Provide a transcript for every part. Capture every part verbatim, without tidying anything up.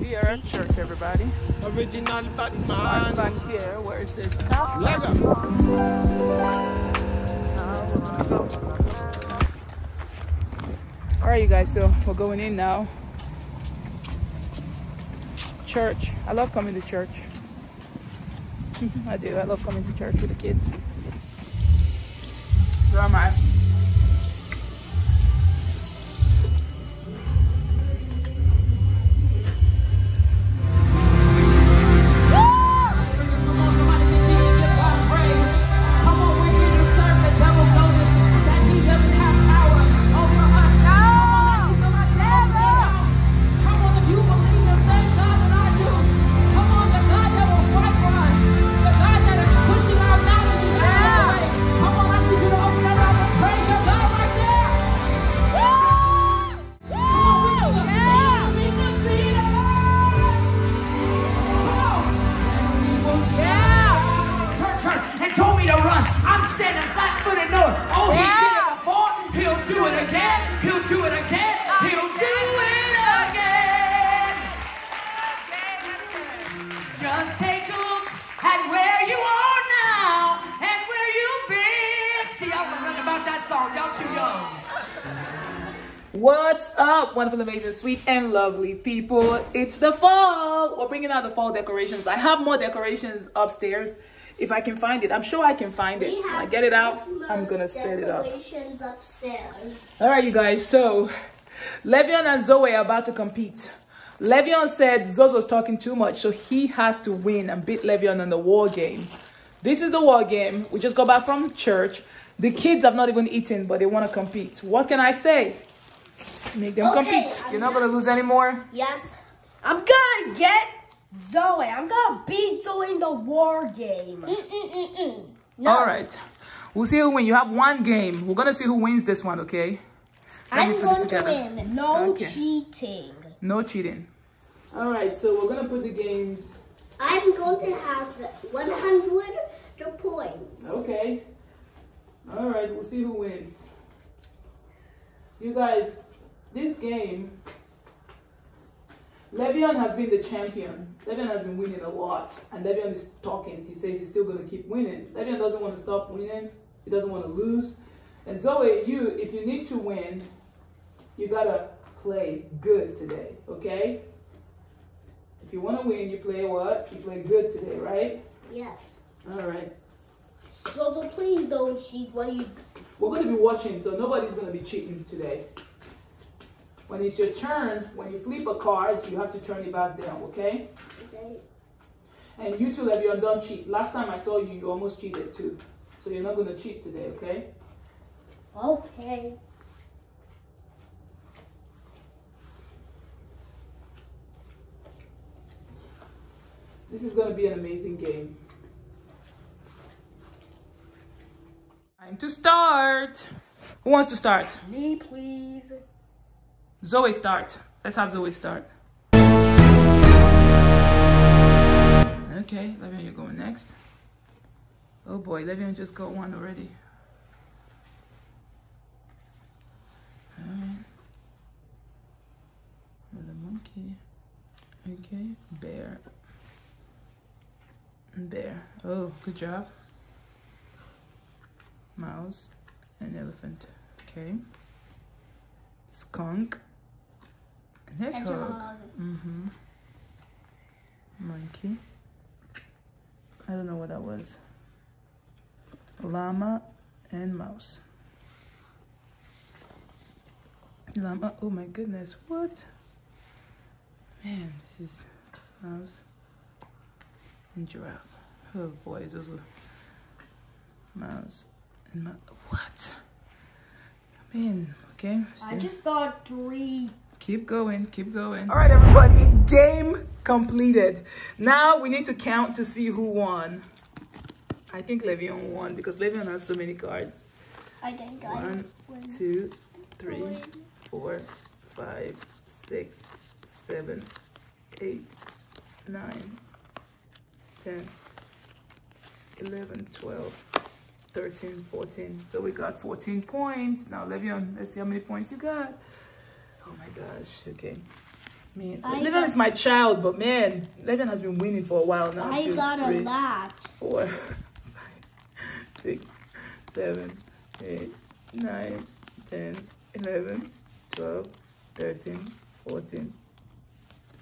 It's here at church, everybody. Original Batman. Back here where it says Cap. All right, you guys, so we're going in now. Church. I love coming to church. I do. I love coming to church with the kids. So am I. What's up, wonderful, amazing, sweet and lovely people? It's the fall. We're bringing out the fall decorations. I have more decorations upstairs if I can find it. I'm sure I can find it. When I get it out, I'm gonna set it up upstairs. All right, you guys, so Le'Veon and Zoe are about to compete. Le'Veon said Zozo's talking too much, so he has to win and beat Le'Veon on the war game. This is the war game. We just got back from church. The kids have not even eaten, but they want to compete. What can I say? Make them okay, compete. I'm You're not going to lose anymore? Yes. I'm going to get Zoe. I'm going to beat Zoe in the war game. Mm -mm -mm -mm. No. All right. We'll see who wins. You have one game. We're going to see who wins this one, okay? Let I'm going to win. No okay. cheating. No cheating. All right. So we're going to put the games. I'm going to have one hundred points. Okay. All right, we'll see who wins. You guys, this game, Le'Veon has been the champion. Le'Veon has been winning a lot, and Le'Veon is talking. He says he's still going to keep winning. Le'Veon doesn't want to stop winning. He doesn't want to lose. And Zoe, you, if you need to win, you got to play good today, okay? If you want to win, you play what? You play good today, right? Yes. All right. Zozo, please don't cheat. What you? We're going to be watching, so nobody's going to be cheating today. When it's your turn, when you flip a card, you have to turn it back down, okay? Okay. And you two, Le'Veon, don't cheat. Last time I saw you, you almost cheated too. So you're not going to cheat today, okay? Okay. This is going to be an amazing game. Time to start. Who wants to start? Me, please. Zoe, start. Let's have Zoe start. Okay, Le'Veon, you're going next. Oh boy, Le'Veon just got one already. All right. Another monkey. Okay, bear. Bear. Oh, good job. Mouse, an elephant, okay, skunk, hedgehog, hedgehog. Mm-hmm. Monkey, I don't know what that was, llama and mouse, llama, oh my goodness, what, man, this is mouse and giraffe, oh boy, those were mouse. And my, what? I mean, okay. I just thought three. Keep going, keep going. All right, everybody, game completed. Now we need to count to see who won. I think Le'Veon won because Le'Veon has so many cards. I think I won. One, two, three, four, five, six, seven, eight, nine, ten, eleven, twelve. thirteen, fourteen. So we got fourteen points. Now, Le'Veon, let's see how many points you got. Oh my gosh, okay. Man, Le'Veon is my child, but man, Le'Veon has been winning for a while now. I two, got three, a lot. Four, five, six, seven, eight, nine, ten, eleven, twelve, thirteen, fourteen,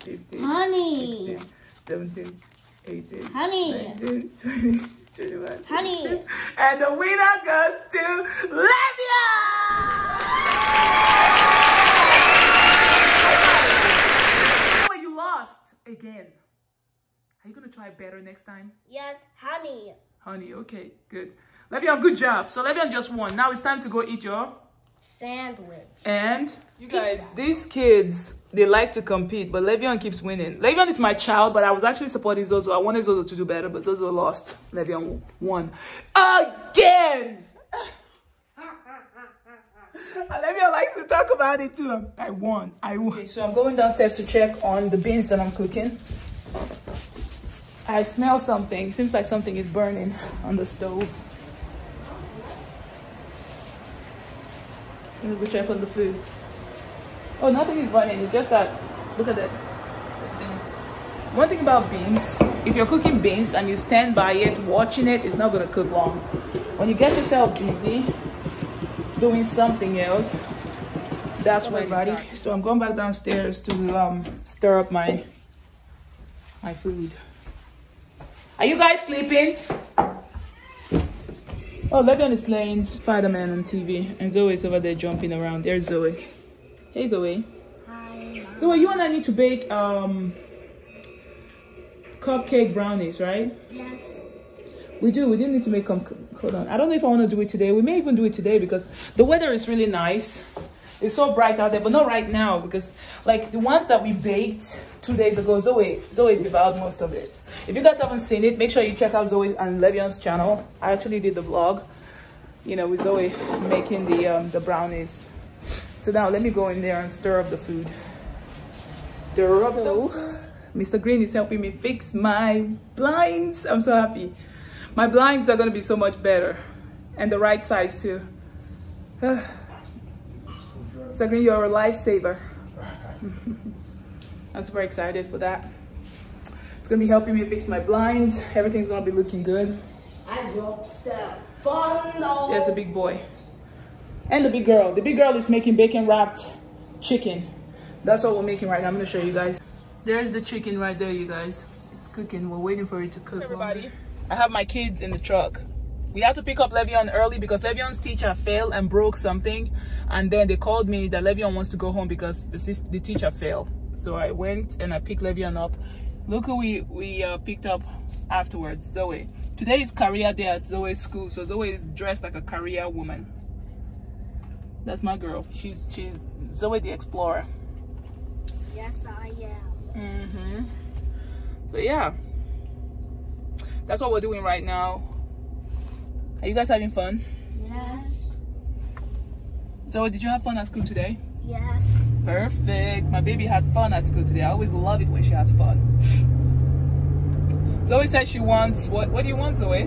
fifteen, Honey. sixteen, seventeen, eighteen, Honey. nineteen, twenty, twenty-one, Honey. twenty-two, and the winner goes to Le'Veon! Again. Are you going to try better next time? Yes, honey. Honey, okay, good. Le'Veon, good job. So Le'Veon just won. Now it's time to go eat your... sandwich. And you Pizza. guys, these kids, they like to compete, but Le'Veon keeps winning. Le'Veon is my child, but I was actually supporting Zozo. I wanted Zozo to do better, but Zozo lost. Le'Veon won. Again! Le'Veon likes to talk about it too. I won. I won. Okay, so I'm going downstairs to check on the beans that I'm cooking. I smell something. It seems like something is burning on the stove. Let me check on the food. Oh, nothing is burning. It's just that. Look at that. Beans. One thing about beans, if you're cooking beans and you stand by it, watching it, it's not going to cook long. When you get yourself busy doing something else, that's why, buddy. So I'm going back downstairs to um stir up my my food. Are you guys sleeping? Oh, Le'Veon is playing Spider-Man on T V, and Zoe is over there jumping around. There's Zoe. Hey, Zoe. Hi. Zoe, you and I need to bake um cupcake brownies, right? Yes. We do. We didn't need to make them. Hold on. I don't know if I want to do it today. We may even do it today because the weather is really nice. It's so bright out there, but not right now because, like, the ones that we baked two days ago, Zoe, Zoe devoured most of it. If you guys haven't seen it, make sure you check out Zoe's and Le'Veon's channel. I actually did the vlog, you know, with Zoe making the um, the brownies. So now let me go in there and stir up the food. Stir up so, the food. Mister Green is helping me fix my blinds. I'm so happy. My blinds are going to be so much better. And the right size too. Mister Green, you're a lifesaver. I'm super excited for that. It's going to be helping me fix my blinds. Everything's going to be looking good. I hope so. There's the big boy. And the big girl. The big girl is making bacon wrapped chicken. That's what we're making right now. I'm going to show you guys. There's the chicken right there, you guys. It's cooking. We're waiting for it to cook. Hey, everybody. I have my kids in the truck. We had to pick up Le'Veon early because Le'Veon's teacher failed and broke something. And then they called me that Le'Veon wants to go home because the, the teacher failed. So I went and I picked Le'Veon up. Look who we, we uh, picked up afterwards, Zoe. Today is career day at Zoe's school. So Zoe is dressed like a career woman. That's my girl. She's, she's Zoe the Explorer. Yes, I am. Mm-hmm. So yeah. That's what we're doing right now. Are you guys having fun? Yes. So, did you have fun at school today? Yes. Perfect. My baby had fun at school today. I always love it when she has fun. Zoe said she wants... What What do you want, Zoe?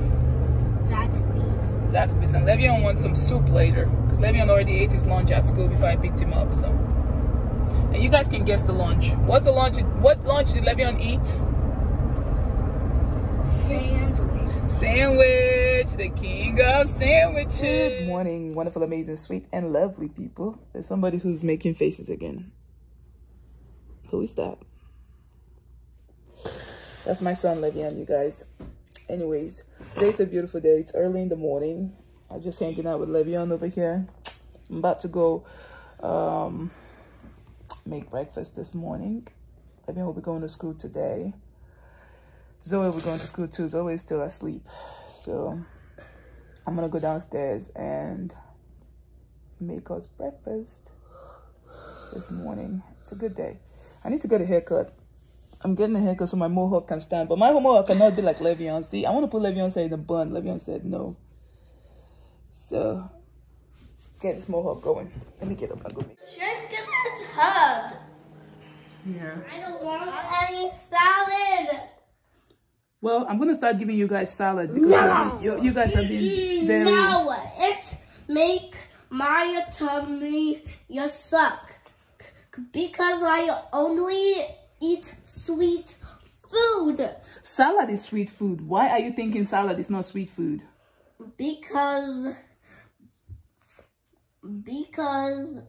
Zaxby's. Zaxby's. And Le'Veon wants some soup later. Because Le'Veon already ate his lunch at school before I picked him up. So, and you guys can guess the lunch. What's the lunch? What lunch did Le'Veon eat? Sandwich. Sandwich, the king of sandwiches. Good morning, wonderful, amazing, sweet, and lovely people. There's somebody who's making faces again. Who is that? That's my son, Le'Veon, you guys. Anyways, today's a beautiful day. It's early in the morning. I'm just hanging out with Le'Veon over here. I'm about to go um, make breakfast this morning. Le'Veon will be going to school today. Zoe, we're going to school too. Zoe is still asleep. So I'm going to go downstairs and make us breakfast this morning. It's a good day. I need to get a haircut. I'm getting a haircut so my mohawk can stand. But my mohawk cannot be like Le'Veon. See, I want to put Le'Veon's hair in a bun. Le'Veon said no. So get this mohawk going. Let me get up and go make it. Chicken is hard. Yeah. I don't want any salad. Well, I'm going to start giving you guys salad because no. you, you guys have been very... No, it make my tummy you suck. Because I only eat sweet food. Salad is sweet food. Why are you thinking salad is not sweet food? Because... Because...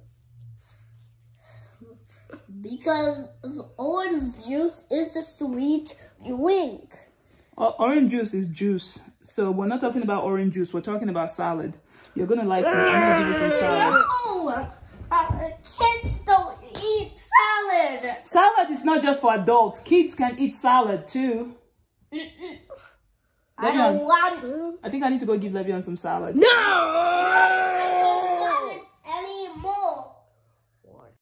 Because orange juice is a sweet drink. Uh, orange juice is juice. So we're not talking about orange juice. We're talking about salad. You're going to like some. I'm going to give you some salad. No! Uh, kids don't eat salad. Salad is not just for adults. Kids can eat salad too. Mm-mm. I don't want to. I think I need to go give Le'Veon some salad. No!